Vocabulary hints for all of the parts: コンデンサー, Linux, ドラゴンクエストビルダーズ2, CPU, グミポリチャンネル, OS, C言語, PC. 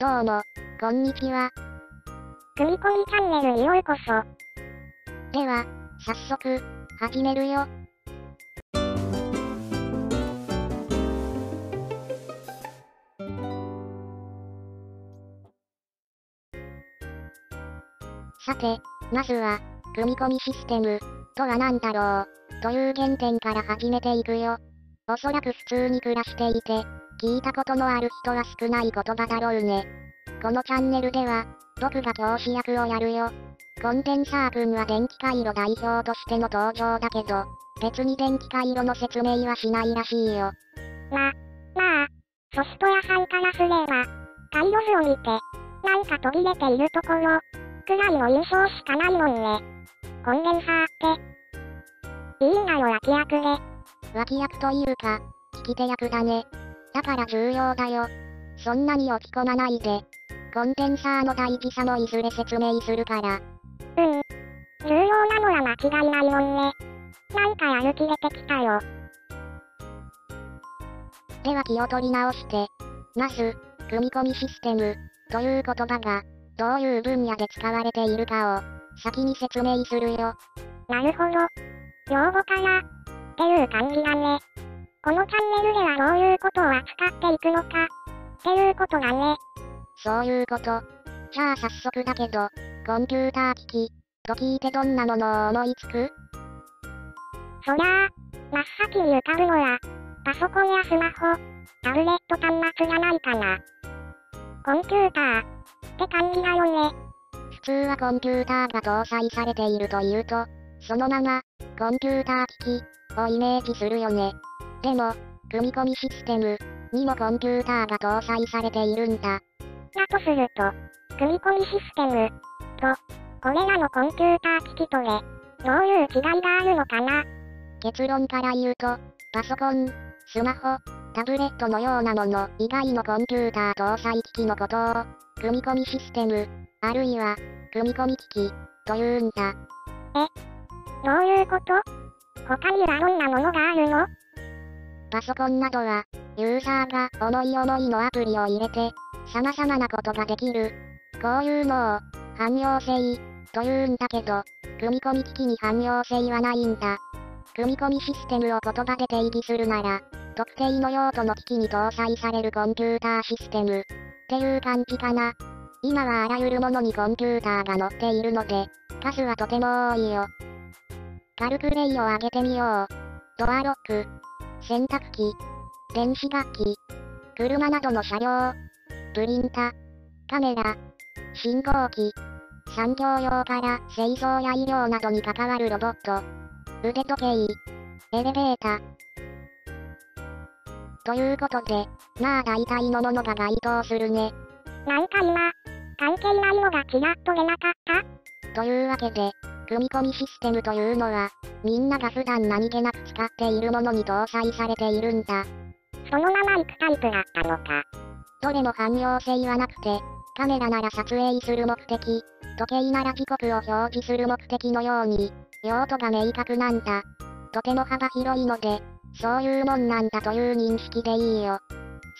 どうも、こんにちは。グミポリチャンネルへようこそ。では、早速、始めるよ。さて、まずは、組み込みシステムとは何だろうという原点から始めていくよ。おそらく普通に暮らしていて、聞いたことのある人は少ない言葉だろうね。このチャンネルでは、僕が教師役をやるよ。コンデンサー君は電気回路代表としての登場だけど、別に電気回路の説明はしないらしいよ。まあ、ソフト屋さんからすれば、回路図を見て、なんか途切れているところ、くらいの印象しかないもんね。コンデンサーっていいんだよ、脇役で。脇役というか、聞き手役だね。だから重要だよ。そんなに落ち込まないで。コンデンサーの大事さもいずれ説明するから。重要なのは間違いないもんね。なんかやる気出てきたよ。では気を取り直して。まず、組み込みシステムという言葉が、どういう分野で使われているかを先に説明するよ。なるほど。用語からっていう感じだね。このチャンネルではどういうことを扱っていくのかっていうことだね。そういうこと。じゃあ早速だけど、コンピューター機器と聞いてどんなものを思いつく？そりゃあ、真っ先に浮かぶのは、パソコンやスマホ、タブレット端末じゃないかな。コンピューターって感じだよね。普通はコンピューターが搭載されているというと、そのまま、コンピューター機器をイメージするよね。でも、組み込みシステムにもコンピューターが搭載されているんだ。だとすると、組み込みシステムと、これらのコンピューター機器とで、どういう違いがあるのかな？結論から言うと、パソコン、スマホ、タブレットのようなもの以外のコンピューター搭載機器のことを、組み込みシステム、あるいは、組み込み機器、というんだ。どういうこと？他にはどんなものがあるの？パソコンなどは、ユーザーが思い思いのアプリを入れて、様々なことができる。こういうのを、汎用性、というんだけど、組み込み機器に汎用性はないんだ。組み込みシステムを言葉で定義するなら、特定の用途の機器に搭載されるコンピューターシステム、っていう感じかな。今はあらゆるものにコンピューターが載っているので、数はとても多いよ。カルクレイを上げてみよう。ドアロック、洗濯機、電子楽器、車などの車両、プリンタ、カメラ、信号機、産業用から製造や医療などに関わるロボット、腕時計、エレベーター。ということで、まあ大体のものが該当するね。なんか今、関係ないのがちらっと出なかった？というわけで、組み込みシステムというのは、みんなが普段何気なく使っているものに搭載されているんだ。そのまま行くタイプだったのか。どれも汎用性はなくて、カメラなら撮影する目的、時計なら時刻を表示する目的のように、用途が明確なんだ。とても幅広いので、そういうもんなんだという認識でいいよ。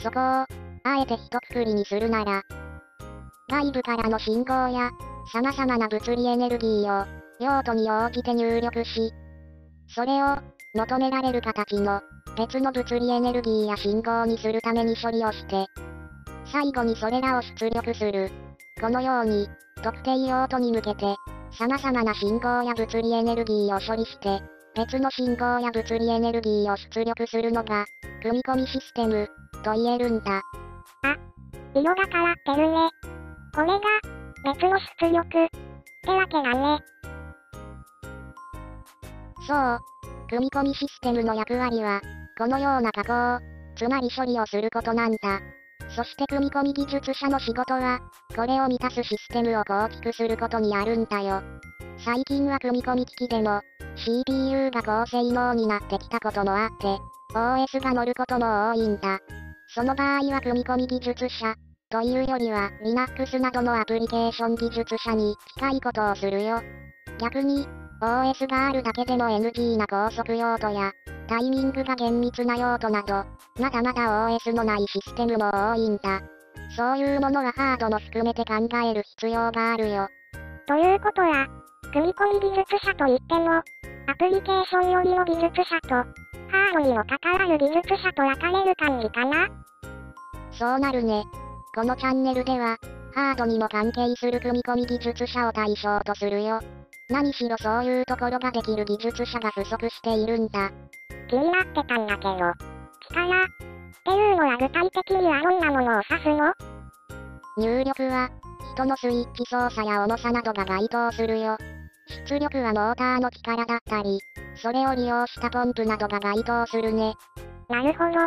そこを、あえて一括りにするなら、外部からの信号や、様々な物理エネルギーを、用途に応じて入力し、それを求められる形の別の物理エネルギーや信号にするために処理をして、最後にそれらを出力する。このように、特定用途に向けて、様々な信号や物理エネルギーを処理して、別の信号や物理エネルギーを出力するのが、組み込みシステム、と言えるんだ。あ、色が変わってるね。これが、別の出力、ってわけだね。そう。組み込みシステムの役割は、このような加工、つまり処理をすることなんだ。そして組み込み技術者の仕事は、これを満たすシステムを構築することにあるんだよ。最近は組み込み機器でも、CPU が高性能になってきたこともあって、OS が乗ることも多いんだ。その場合は組み込み技術者、というよりは Linux などのアプリケーション技術者に近いことをするよ。逆に、OS があるだけでも NG な高速用途や、タイミングが厳密な用途など、まだまだ OS のないシステムも多いんだ。そういうものはハードも含めて考える必要があるよ。ということは、組み込み技術者といっても、アプリケーションよりも技術者と、ハードにもかかわらぬ技術者と分かれる感じかな？そうなるね。このチャンネルでは、ハードにも関係する組み込み技術者を対象とするよ。何しろそういうところができる技術者が不足しているんだ。気になってたんだけど、力っていうのは具体的にはどんなものを指すの？入力は、人のスイッチ操作や重さなどが該当するよ。出力はモーターの力だったり、それを利用したポンプなどが該当するね。なるほど。あ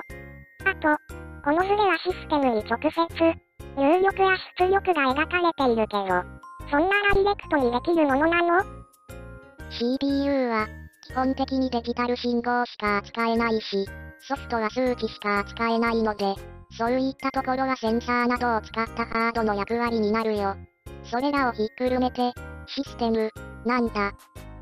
と、この図ではシステムに直接、入力や出力が描かれているけど、そんなダイレクトにできるものなの？ CPU は、基本的にデジタル信号しか扱えないし、ソフトは数値しか扱えないので、そういったところはセンサーなどを使ったハードの役割になるよ。それらをひっくるめて、システム、なんだ。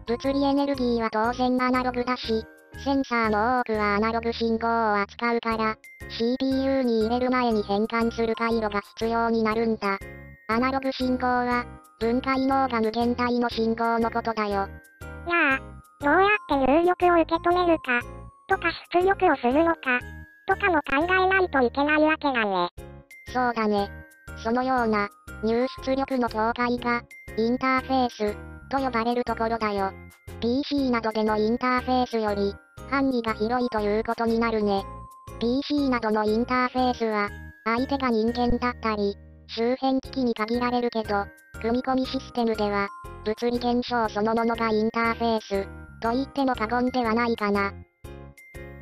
物理エネルギーは当然アナログだし、センサーの多くはアナログ信号を扱うから、CPU に入れる前に変換する回路が必要になるんだ。アナログ信号は、分解能が無限大の信号のことだよ。いやあ、どうやって入力を受け止めるか、とか出力をするのか、とかも考えないといけないわけだね。そうだね。そのような、入出力の境界が、インターフェース、と呼ばれるところだよ。PC などでのインターフェースより、範囲が広いということになるね。PC などのインターフェースは、相手が人間だったり、周辺機器に限られるけど、組み込みシステムでは、物理現象そのものがインターフェース、と言っても過言ではないかな。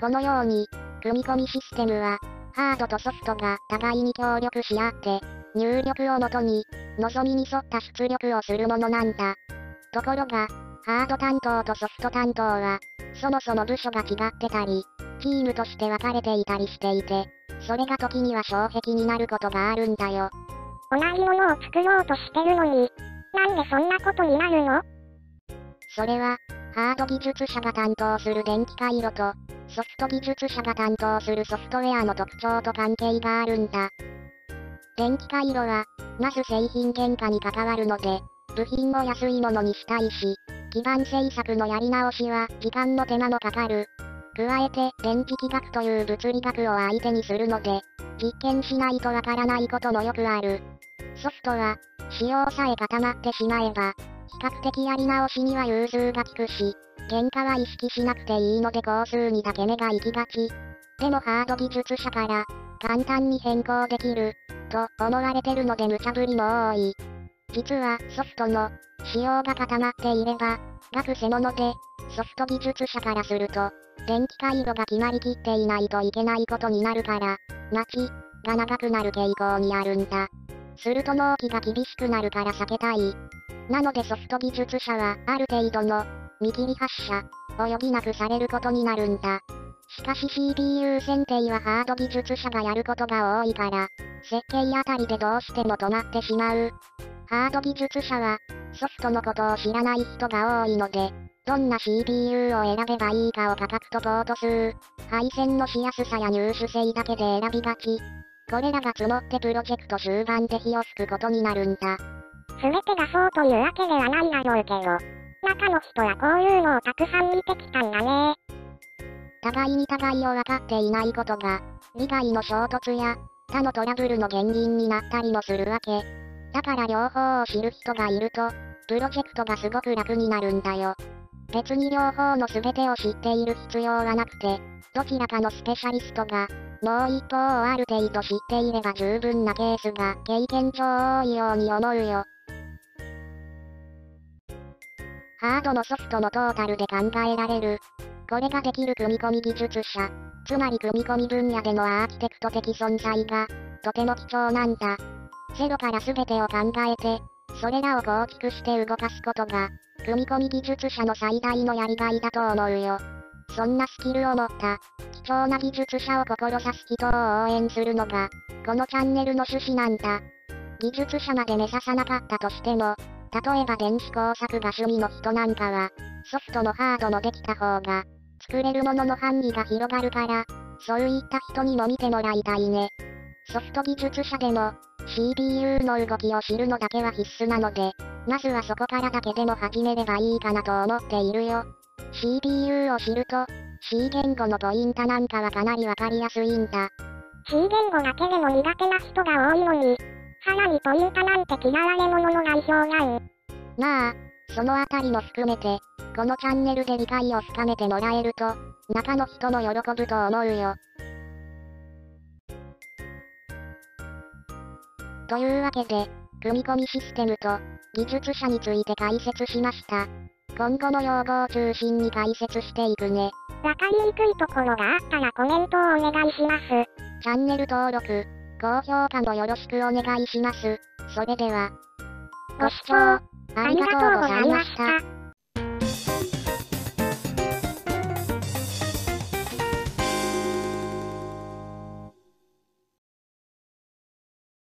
このように、組み込みシステムは、ハードとソフトが互いに協力し合って、入力をもとに、望みに沿った出力をするものなんだ。ところが、ハード担当とソフト担当は、そもそも部署が違ってたり、チームとして分かれていたりしていて、それが時には障壁になることがあるんだよ。同じものを作ろうとしてるのに、なんでそんなことになるの？それは、ハード技術者が担当する電気回路と、ソフト技術者が担当するソフトウェアの特徴と関係があるんだ。電気回路は、まず製品原価に関わるので、部品を安いものにしたいし、基板製作のやり直しは時間も手間もかかる。加えて電磁気学という物理学を相手にするので、実験しないとわからないこともよくある。ソフトは、仕様さえ固まってしまえば、比較的やり直しには融通が利くし、原価は意識しなくていいので工数にだけ目が行きがち。でもハード技術者から、簡単に変更できる、と思われてるので無茶ぶりも多い。実はソフトの仕様が固まっていれば、がくせ者で、ソフト技術者からすると、電気回路が決まりきっていないといけないことになるから、待ちが長くなる傾向にあるんだ。すると納期が厳しくなるから避けたい。なのでソフト技術者はある程度の見切り発車を余儀なくされることになるんだ。しかし CPU 選定はハード技術者がやることが多いから、設計あたりでどうしても止まってしまう。ハード技術者は、ソフトのことを知らない人が多いので、どんな CPU を選べばいいかを価格とポート数、配線のしやすさや入手性だけで選びがち。これらが積もってプロジェクト終盤で火を吹くことになるんだ。全てがそうというわけではないだろうけど、中の人はこういうのをたくさん見てきたんだね。互いに互いを分かっていないことが、利害の衝突や、他のトラブルの原因になったりもするわけ。だから両方を知る人がいると、プロジェクトがすごく楽になるんだよ。別に両方の全てを知っている必要はなくて、どちらかのスペシャリストが、もう一方をある程度知っていれば十分なケースが経験上多いように思うよ。ハードもソフトもトータルで考えられる。これができる組み込み技術者、つまり組み込み分野でのアーキテクト的存在が、とても貴重なんだ。ゼロから全てを考えて、それらを構築して動かすことが、組み込み技術者の最大のやりがいだと思うよ。そんなスキルを持った、貴重な技術者を志す人を応援するのが、このチャンネルの趣旨なんだ。技術者まで目指さなかったとしても、例えば電子工作が趣味の人なんかは、ソフトもハードもできた方が、作れるものの範囲が広がるから、そういった人にも見てもらいたいね。ソフト技術者でも、CPU の動きを知るのだけは必須なので、まずはそこからだけでも始めればいいかなと思っているよ。CPU を知ると、C 言語のポイントなんかはかなりわかりやすいんだ。C 言語だけでも苦手な人が多いのに、さらにポイントなんて嫌われ者の代表外。まあ、そのあたりも含めて、このチャンネルで理解を深めてもらえると、中の人も喜ぶと思うよ。というわけで、組み込みシステムと技術者について解説しました。今後の用語を中心に解説していくね。わかりにくいところがあったらコメントをお願いします。チャンネル登録、高評価もよろしくお願いします。それでは、ご視聴ありがとうございました。